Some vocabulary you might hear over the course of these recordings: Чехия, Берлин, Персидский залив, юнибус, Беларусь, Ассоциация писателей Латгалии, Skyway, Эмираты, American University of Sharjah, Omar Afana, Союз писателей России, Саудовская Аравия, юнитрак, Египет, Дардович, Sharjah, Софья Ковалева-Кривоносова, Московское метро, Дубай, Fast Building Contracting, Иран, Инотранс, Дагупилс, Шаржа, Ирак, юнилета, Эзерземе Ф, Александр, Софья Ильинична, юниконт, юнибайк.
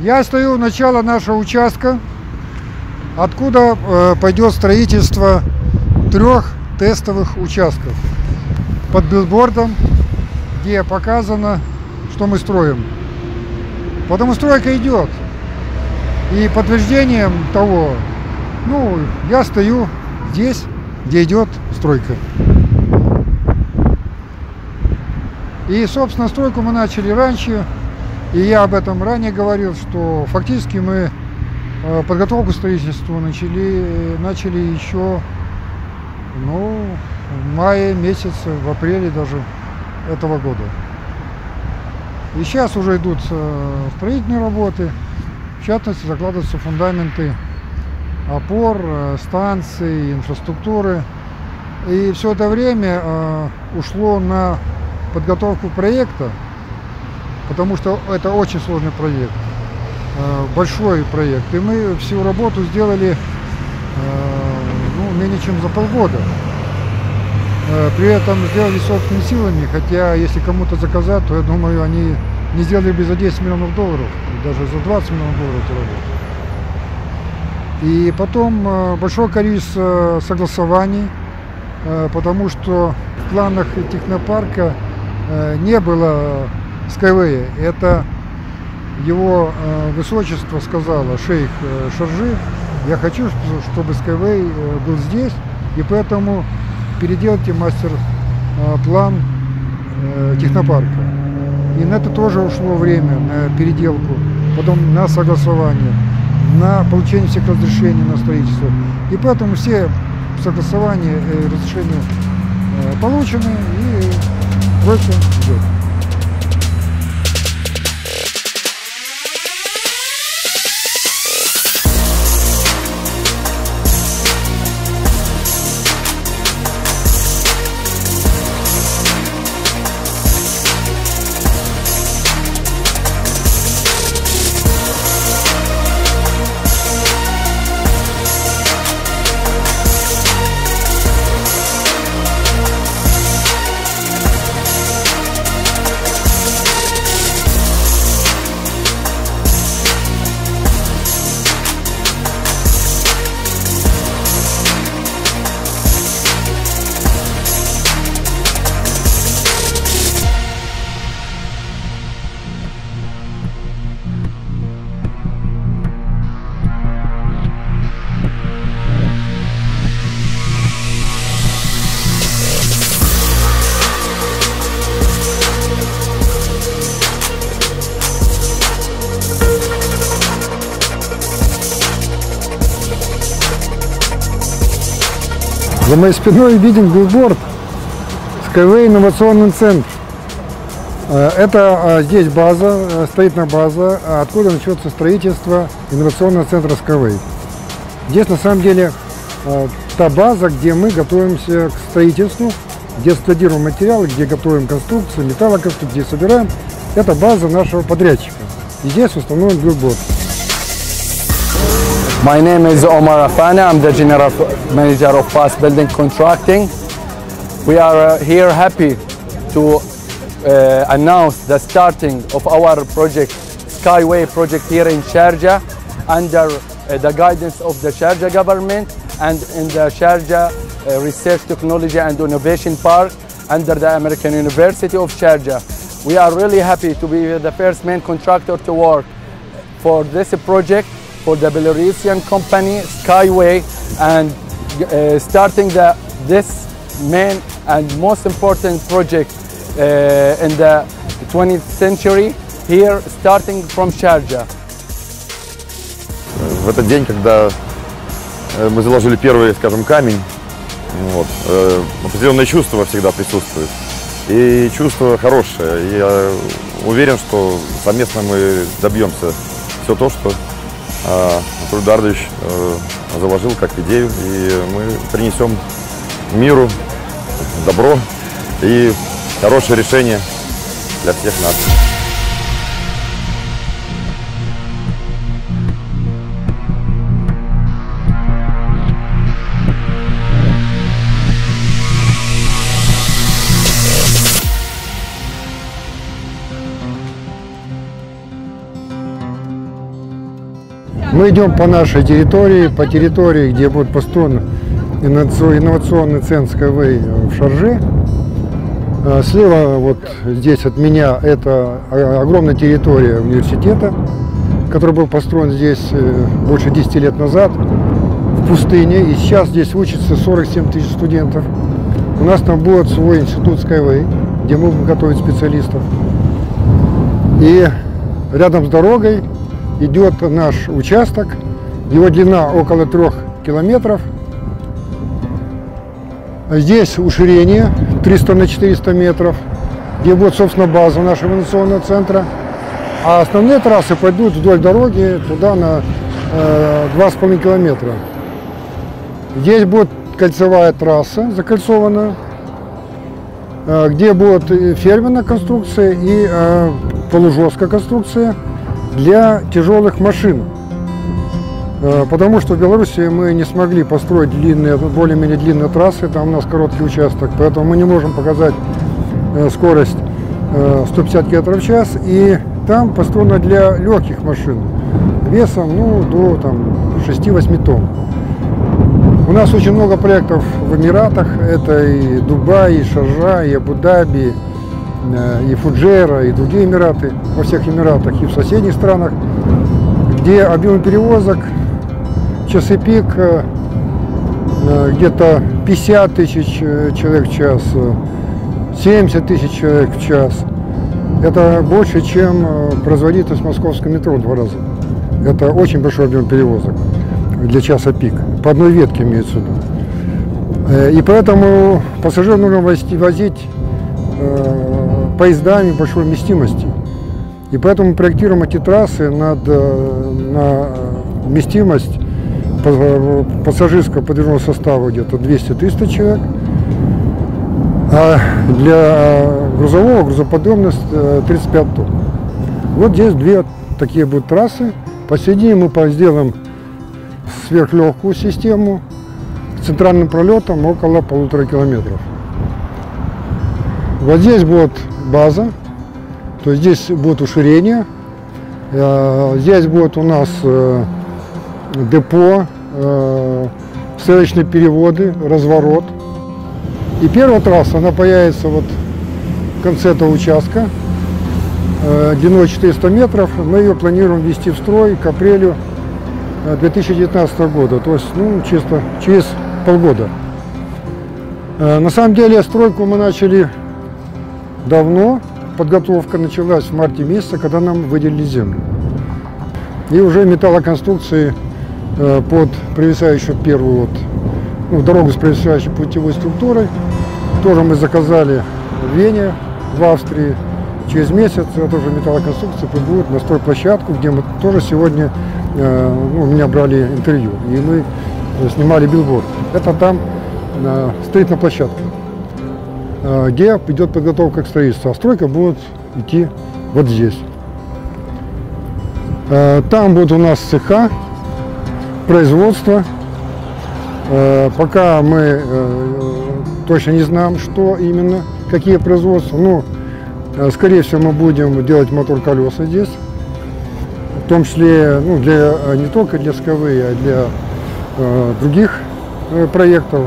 Я стою у начала нашего участка, откуда пойдет строительство 3 тестовых участков под билбордом, где показано, что мы строим. Потому стройка идет. И подтверждением того, ну, я стою здесь, где идет стройка. И, собственно, стройку мы начали раньше, и я об этом ранее говорил, что фактически мы подготовку к строительству начали еще, ну, в мае месяце, в апреле даже этого года. И сейчас уже идут строительные работы, в частности, закладываются фундаменты опор, станций, инфраструктуры. И все это время ушло на подготовку проекта, потому что это очень сложный проект, большой проект. И мы всю работу сделали ну, менее чем за полгода. При этом сделали собственными силами, хотя если кому-то заказать, то я думаю, они не сделали бы за $10 миллионов, даже за $20 миллионов эту работу. И потом большое количество согласований, потому что в планах технопарка не было Skyway. Это его высочество сказала, шейх Шаржи, я хочу, чтобы Skyway был здесь, и поэтому переделайте мастер-план технопарка. И на это тоже ушло время, на переделку, потом на согласование, на получение всех разрешений на строительство. И поэтому все согласования и разрешения получены, и проект идет. За моей спиной виден билборд Skyway инновационный центр. Это здесь база, строительная база, откуда начнется строительство инновационного центра Skyway. Здесь на самом деле та база, где мы готовимся к строительству, где складируем материалы, где готовим конструкцию, металлоконструкцию, где собираем. Это база нашего подрядчика. И здесь установлен билборд. My name is Omar Afana. I'm the General Manager of Fast Building Contracting. We are here happy to announce the starting of our project, Skyway project here in Sharjah, under the guidance of the Sharjah government and in the Sharjah Research Technology and Innovation Park under the American University of Sharjah. We are really happy to be the first main contractor to work for this project, for the Belarusian company Skyway, and starting this main and most important project in the 20th century here, starting from Sharjah. В этот день, когда мы заложили первый, скажем, камень, вот, определенное чувство всегда присутствует, и чувство хорошее. Я уверен, что совместно мы добьемся все то, что Дардович заложил как идею, и мы принесем миру добро и хорошее решение для всех нас. Мы идем по нашей территории, по территории, где будет построен инновационный центр Skyway в Шарже. Слева вот здесь от меня это огромная территория университета, который был построен здесь больше 10 лет назад в пустыне. И сейчас здесь учатся 47 тысяч студентов. У нас там будет свой институт Skyway, где мы будем готовить специалистов. И рядом с дорогой идет наш участок. Его длина около 3 километров. Здесь уширение 300 на 400 метров, где будет, собственно, база нашего инновационного центра. А основные трассы пойдут вдоль дороги туда на 2,5 километра. Здесь будет кольцевая трасса, закольцованная, где будет ферменная конструкция и полужесткая конструкция для тяжелых машин. Потому что в Беларуси мы не смогли построить длинные, более-менее длинные трассы, там у нас короткий участок, поэтому мы не можем показать скорость 150 км в час. И там построено для легких машин весом до 6-8 тонн. У нас очень много проектов в Эмиратах, это и Дубай, и Шаржа, и Абу-Даби, и Фуджейра, и другие Эмираты, во всех Эмиратах и в соседних странах, где объем перевозок, часы пик, где-то 50 тысяч человек в час, 70 тысяч человек в час. Это больше, чем производительность Московского метро в 2 раза. Это очень большой объем перевозок для часа пик. По одной ветке имеется в виду. И поэтому пассажиров нужно возить поездами большой вместимости. И поэтому мы проектируем эти трассы на вместимость пассажирского подвижного состава где-то 200-300 человек. А для грузового грузоподъемность 35 тонн. Вот здесь 2 такие будут трассы. Посередине мы сделаем сверхлегкую систему с центральным пролетом около 1,5 километра. Вот здесь будет база, то есть здесь будет уширение, здесь будет у нас депо, ссылочные переводы, разворот. И первая трасса, она появится вот в конце этого участка, длиной 400 метров. Мы ее планируем ввести в строй к апрелю 2019 года, то есть чисто через полгода. На самом деле стройку мы начали давно, подготовка началась в марте месяце, когда нам выделили землю. И уже металлоконструкции под провисающую первую дорогу с провисающей путевой структурой тоже мы заказали в Вене, в Австрии. Через месяц эта же металлоконструкция прибудет на стройплощадку, где мы тоже сегодня у меня брали интервью, и мы снимали билборд. Это там стоит на площадке, где идет подготовка к строительству, а стройка будет идти вот здесь. Там будут у нас цеха, производство. Пока мы точно не знаем, что именно, какие производства, но скорее всего мы будем делать мотор-колеса здесь. В том числе не только для Skyway, а для других проектов,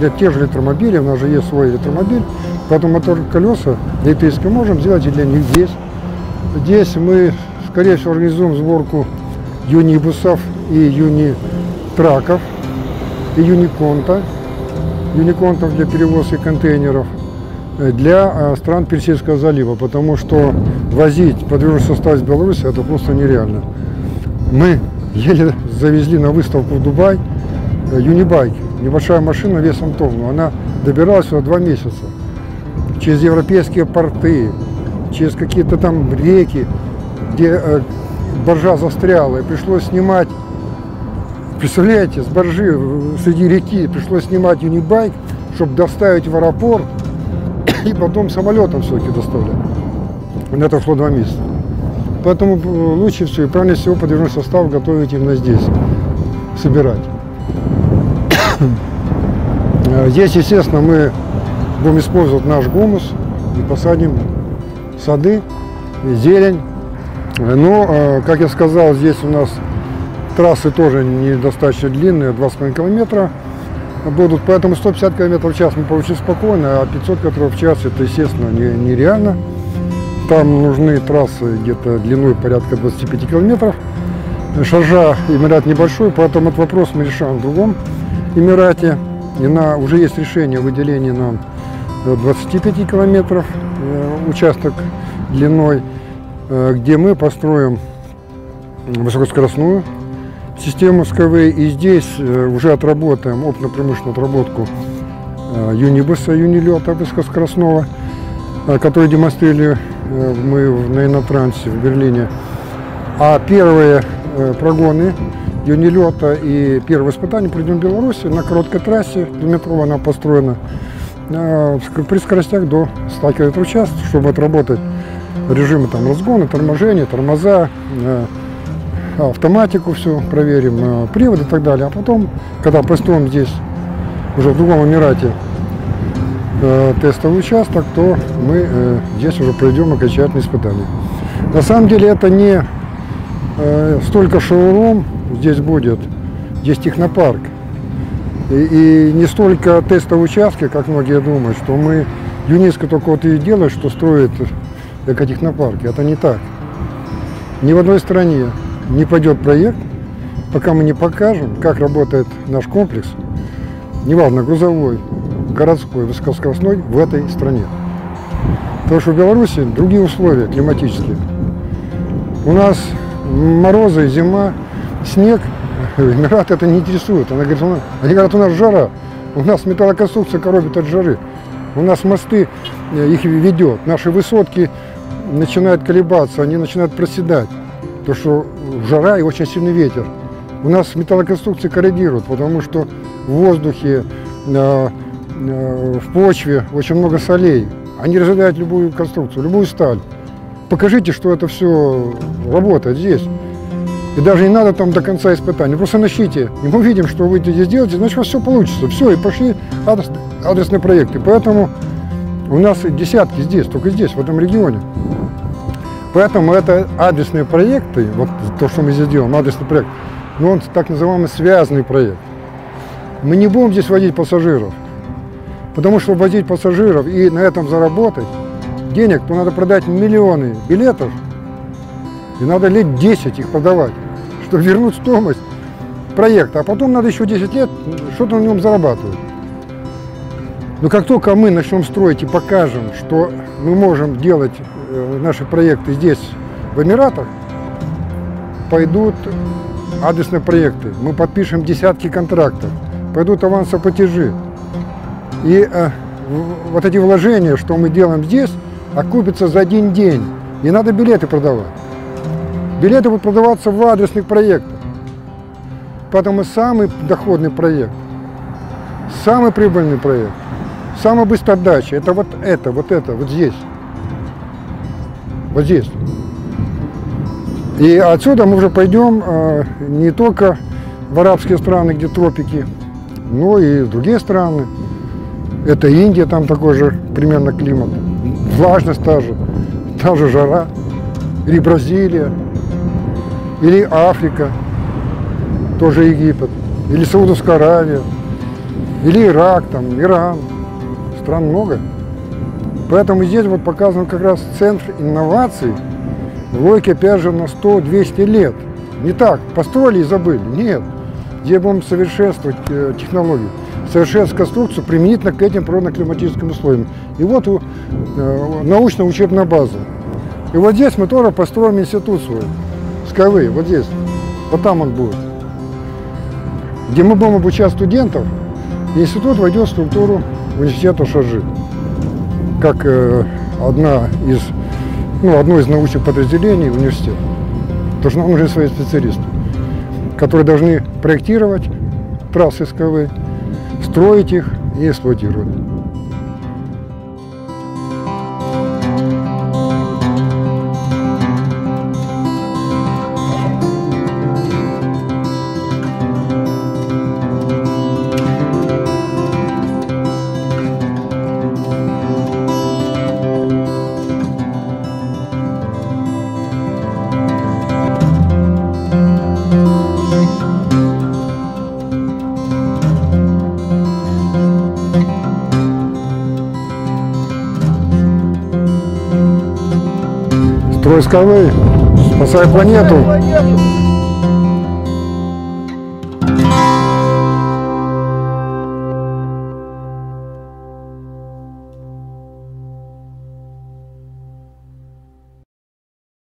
для тех же электромобилей. У нас же есть свой электромобиль, поэтому мотор-колеса электрические можем сделать и для них здесь. Здесь мы, скорее всего, организуем сборку юнибусов и юнитраков, и юниконтов для перевозки контейнеров для стран Персидского залива, потому что возить подвижной состав из Беларуси это просто нереально. Мы еле завезли на выставку в Дубай юнибайк, небольшая машина весом тонну, она добиралась сюда 2 месяца через европейские порты, через какие-то там реки, где баржа застряла, и пришлось снимать, представляете, с баржи среди реки пришлось снимать юнибайк, чтобы доставить в аэропорт. И потом самолетом все-таки доставляли. На это ушло 2 месяца. Поэтому лучше всего и правильно всего подвижной состав готовить именно здесь, собирать. Здесь, естественно, мы будем использовать наш гумус и посадим сады, зелень. Но, как я сказал, здесь у нас Трассы тоже недостаточно длинные, 2,5 километра будут, поэтому 150 км в час мы получим спокойно, а 500 км в час это, естественно, нереально. Там нужны трассы где-то длиной порядка 25 километров. Шаржа, Эмират небольшой, поэтому этот вопрос мы решаем в другом Эмирате. И уже есть решение о выделении нам 25 километров участок длиной, где мы построим высокоскоростную систему Skyway. И здесь уже отработаем опытно-промышленную отработку юнибуса, юнилета высокоскоростного, который демонстрировали мы на Инотрансе в Берлине. А первые прогоны юнилета и первые испытания пройдем в Беларуси на короткой трассе, двухметровой она построена, при скоростях до 100 км в час, чтобы отработать режимы там, разгона, торможения, тормоза, автоматику все проверим, приводы и так далее. А потом, когда построим здесь, уже в другом Эмирате, тестовый участок, то мы здесь уже пройдем окончательные испытания. На самом деле это не столько шоурум здесь будет, здесь технопарк, и не столько тестовые участки, как многие думают, что мы ЮНЕСКО только вот и делает, что строит экотехнопарки. Это не так. Ни в одной стране не пойдет проект, пока мы не покажем, как работает наш комплекс, неважно, грузовой, городской, высокоскоростной, в этой стране. Потому что в Беларуси другие условия климатические. У нас морозы, зима, снег. Эмираты это не интересует. Они говорят, у нас жара, у нас металлоконструкция коробит от жары, у нас мосты их ведет, наши высотки начинают колебаться, они начинают проседать. То, что жара и очень сильный ветер. У нас металлоконструкции корродируют, потому что в воздухе, в почве очень много солей. Они разъедают любую конструкцию, любую сталь. Покажите, что это все работает здесь. И даже не надо там до конца испытаний. Просто начните. И мы увидим, что вы здесь делаете, значит у вас все получится. Все, и пошли адресные проекты. Поэтому у нас десятки здесь, только здесь, в этом регионе. Поэтому это адресные проекты, вот то, что мы здесь делаем, адресный проект, но он так называемый связанный проект. Мы не будем здесь водить пассажиров, потому что возить пассажиров и на этом заработать денег, то надо продать миллионы билетов, и надо лет 10 их продавать, чтобы вернуть стоимость проекта, а потом надо еще 10 лет что-то на нем зарабатывать. Но как только мы начнем строить и покажем, что мы можем делать наши проекты здесь, в Эмиратах, пойдут адресные проекты. Мы подпишем десятки контрактов, пойдут авансовые платежи. И вот эти вложения, что мы делаем здесь, окупятся за один день. Не надо билеты продавать. Билеты будут продаваться в адресных проектах. Поэтому самый доходный проект, самый прибыльный проект, самая быстрая отдача – это вот здесь. Вот здесь. И отсюда мы уже пойдем не только в арабские страны, где тропики, но и в другие страны. Это Индия, там такой же примерно климат, влажность та же жара, или Бразилия, или Африка, тоже Египет, или Саудовская Аравия, или Ирак, там, Иран. Стран много. Поэтому здесь вот показан как раз центр инноваций в логике, опять же, на 100-200 лет. Не так, построили и забыли. Нет. Где будем совершенствовать технологию, совершенствовать конструкцию применительно к этим природно-климатическим условиям. И вот научно-учебная база. И вот здесь мы тоже построим институт свой, Skyway, вот здесь. Вот там он будет. Где мы будем обучать студентов, и институт войдет в структуру университета Шаржи. Как одно из научных подразделений университета. Потому что нам нужны свои специалисты, которые должны проектировать трассы Skyway, строить их и эксплуатировать. Твой Skyway. Спасай планету.